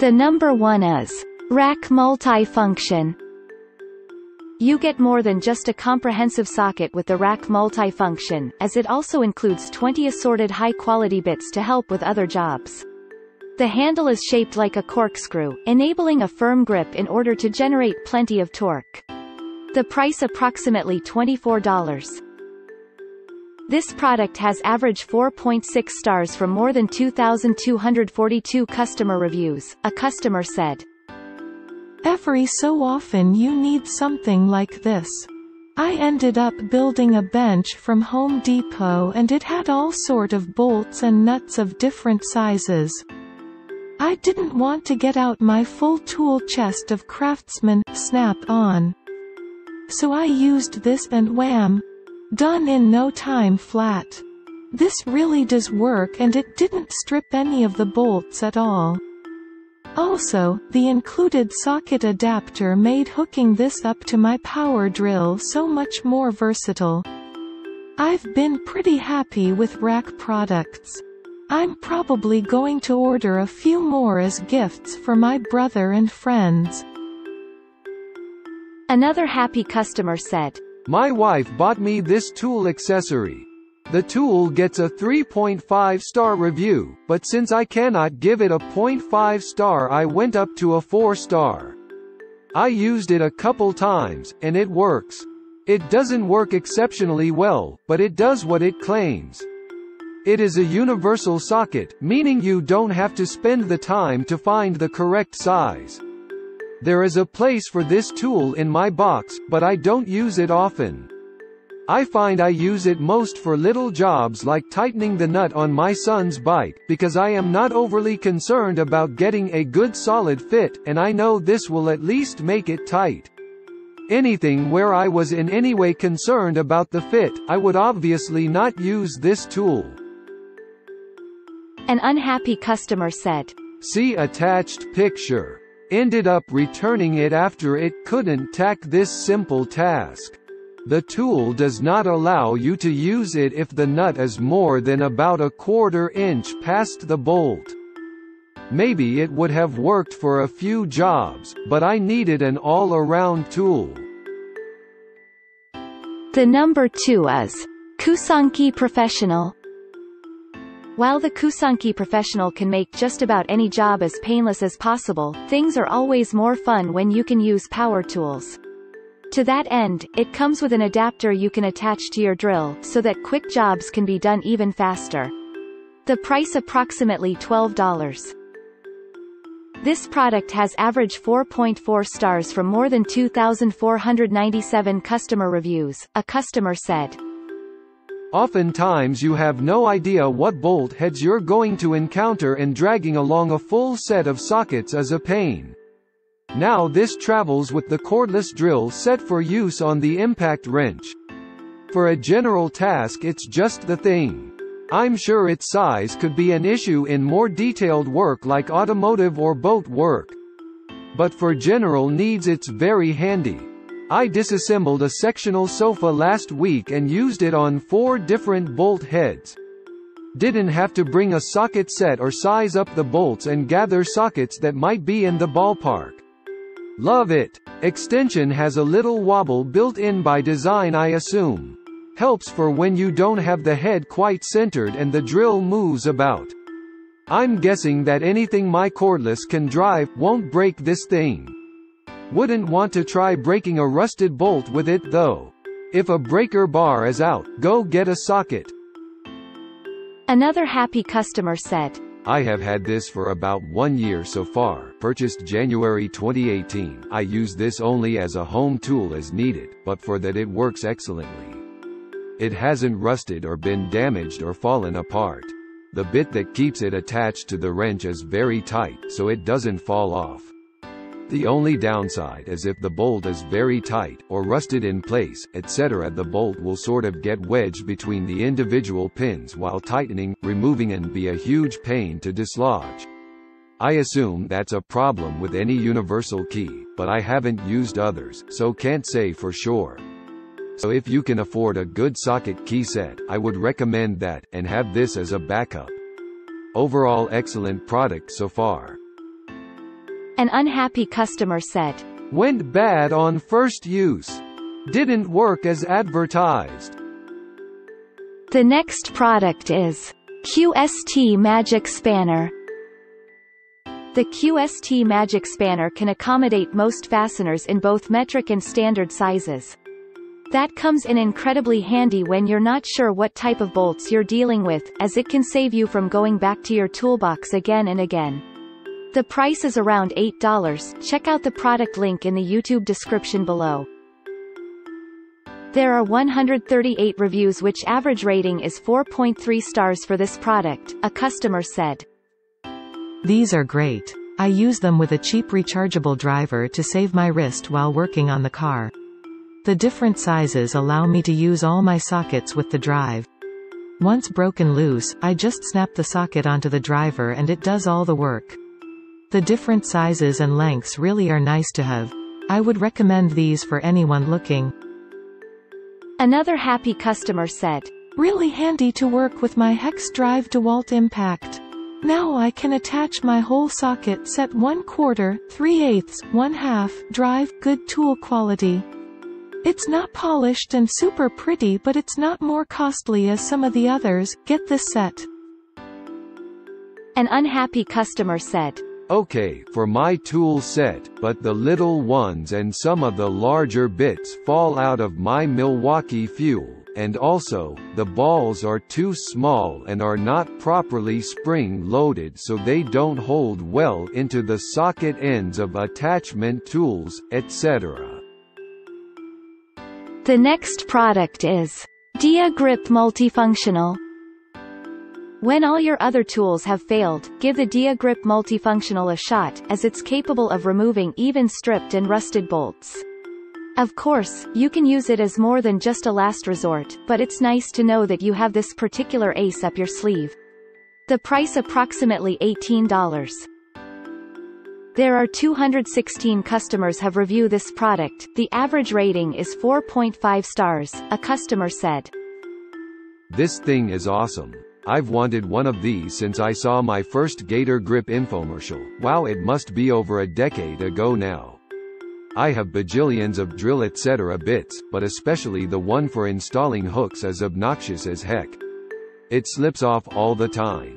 The number one is Rak Multifunction. You get more than just a comprehensive socket with the Rak Multifunction, as it also includes 20 assorted high-quality bits to help with other jobs. The handle is shaped like a corkscrew, enabling a firm grip in order to generate plenty of torque. The price approximately $24. This product has average 4.6 stars from more than 2,242 customer reviews, a customer said. Every so often you need something like this. I ended up building a bench from Home Depot and it had all sort of bolts and nuts of different sizes. I didn't want to get out my full tool chest of Craftsman, Snap-On. So I used this and wham! Done in no time flat. This really does work and it didn't strip any of the bolts at all. Also, the included socket adapter made hooking this up to my power drill so much more versatile. I've been pretty happy with Rak products. I'm probably going to order a few more as gifts for my brother and friends. Another happy customer said, "My wife bought me this tool accessory. The tool gets a 3.5-star review, but since I cannot give it a 0.5-star, I went up to a 4-star. I used it a couple times, and it works. It doesn't work exceptionally well, but it does what it claims. It is a universal socket, meaning you don't have to spend the time to find the correct size. There is a place for this tool in my box, but I don't use it often. I find I use it most for little jobs like tightening the nut on my son's bike, because I am not overly concerned about getting a good solid fit, and I know this will at least make it tight. Anything where I was in any way concerned about the fit, I would obviously not use this tool." An unhappy customer said, "See attached picture. Ended up returning it after it couldn't tack this simple task. The tool does not allow you to use it if the nut is more than about a quarter inch past the bolt. Maybe it would have worked for a few jobs, but I needed an all-around tool." The number two is Kusonkey Professional. While the Kusonkey Professional can make just about any job as painless as possible, things are always more fun when you can use power tools. To that end, it comes with an adapter you can attach to your drill, so that quick jobs can be done even faster. The price approximately $12. This product has average 4.4 stars from more than 2,497 customer reviews, a customer said. "Oftentimes you have no idea what bolt heads you're going to encounter, and dragging along a full set of sockets is a pain. Now this travels with the cordless drill set for use on the impact wrench. For a general task it's just the thing. I'm sure its size could be an issue in more detailed work like automotive or boat work. But for general needs it's very handy. I disassembled a sectional sofa last week and used it on 4 different bolt heads. Didn't have to bring a socket set or size up the bolts and gather sockets that might be in the ballpark. Love it. Extension has a little wobble built in by design, I assume. Helps for when you don't have the head quite centered and the drill moves about. I'm guessing that anything my cordless can drive won't break this thing. Wouldn't want to try breaking a rusted bolt with it though. If a breaker bar is out, go get a socket." Another happy customer said, "I have had this for about 1 year so far, purchased January 2018. I use this only as a home tool as needed, but for that it works excellently. It hasn't rusted or been damaged or fallen apart. The bit that keeps it attached to the wrench is very tight, so it doesn't fall off. The only downside is if the bolt is very tight, or rusted in place, etc., the bolt will sort of get wedged between the individual pins while tightening, removing, and be a huge pain to dislodge. I assume that's a problem with any universal key, but I haven't used others, so can't say for sure. So if you can afford a good socket key set, I would recommend that, and have this as a backup. Overall excellent product so far." An unhappy customer said, "Went bad on first use. Didn't work as advertised." The next product is QST Magic Spanner. The QST Magic Spanner can accommodate most fasteners in both metric and standard sizes. That comes in incredibly handy when you're not sure what type of bolts you're dealing with, as it can save you from going back to your toolbox again and again. The price is around $8. Check out the product link in the YouTube description below. There are 138 reviews, which average rating is 4.3 stars for this product. A customer said, "These are great. I use them with a cheap rechargeable driver to save my wrist while working on the car. The different sizes allow me to use all my sockets with the drive. Once broken loose, I just snap the socket onto the driver and it does all the work. The different sizes and lengths really are nice to have. I would recommend these for anyone looking." Another happy customer said, "Really handy to work with my hex drive DeWalt Impact. Now I can attach my whole socket set 1/4, 3/8, 1/2 drive. Good tool quality. It's not polished and super pretty, but it's not more costly as some of the others. Get this set." An unhappy customer said, "Okay for my tool set, but the little ones and some of the larger bits fall out of my Milwaukee fuel, and also, the balls are too small and are not properly spring-loaded, so they don't hold well into the socket ends of attachment tools, etc." The next product is Dia Grip Multifunctional. When all your other tools have failed, give the Dia Grip Multifunctional a shot, as it's capable of removing even stripped and rusted bolts. Of course, you can use it as more than just a last resort, but it's nice to know that you have this particular ace up your sleeve. The price approximately $18. There are 216 customers have reviewed this product. The average rating is 4.5 stars. A customer said, "This thing is awesome. I've wanted one of these since I saw my first Gator Grip infomercial. Wow, it must be over a decade ago now. I have bajillions of drill etc. bits, but especially the one for installing hooks is obnoxious as heck. It slips off all the time.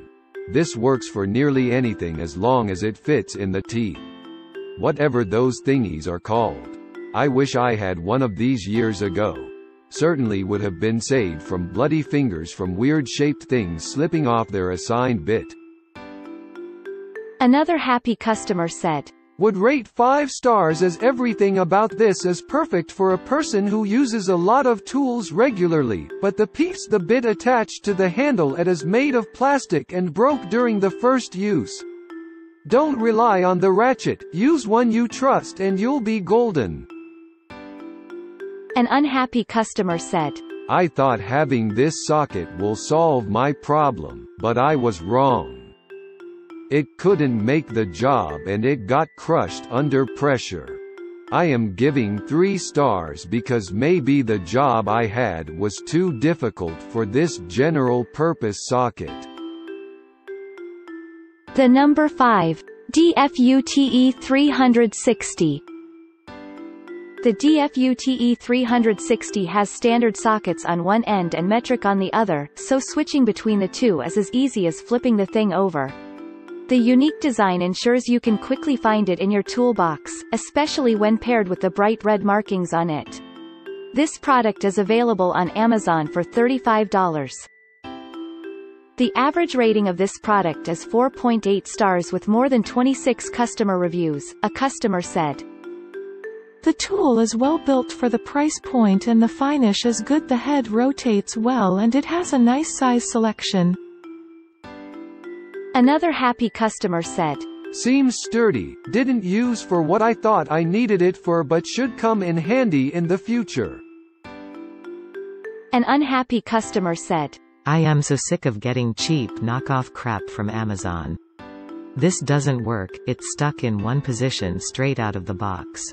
This works for nearly anything as long as it fits in the teeth. Whatever those thingies are called. I wish I had one of these years ago. Certainly would have been saved from bloody fingers from weird-shaped things slipping off their assigned bit." Another happy customer said, "Would rate 5 stars as everything about this is perfect for a person who uses a lot of tools regularly, but the piece the bit attached to the handle it is made of plastic and broke during the first use. Don't rely on the ratchet, use one you trust and you'll be golden." An unhappy customer said, "I thought having this socket will solve my problem, but I was wrong. It couldn't make the job and it got crushed under pressure. I am giving 3 stars because maybe the job I had was too difficult for this general purpose socket." The number 5, DFUTE 360. The DFUTE 360 has standard sockets on one end and metric on the other, so switching between the two is as easy as flipping the thing over. The unique design ensures you can quickly find it in your toolbox, especially when paired with the bright red markings on it. This product is available on Amazon for $35. The average rating of this product is 4.8 stars with more than 26 customer reviews. A customer said, "The tool is well built for the price point and the finish is good. The head rotates well and it has a nice size selection." Another happy customer said, "Seems sturdy, didn't use for what I thought I needed it for, but should come in handy in the future." An unhappy customer said, "I am so sick of getting cheap knockoff crap from Amazon. This doesn't work, it's stuck in one position straight out of the box."